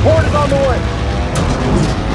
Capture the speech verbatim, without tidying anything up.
Support is on the way.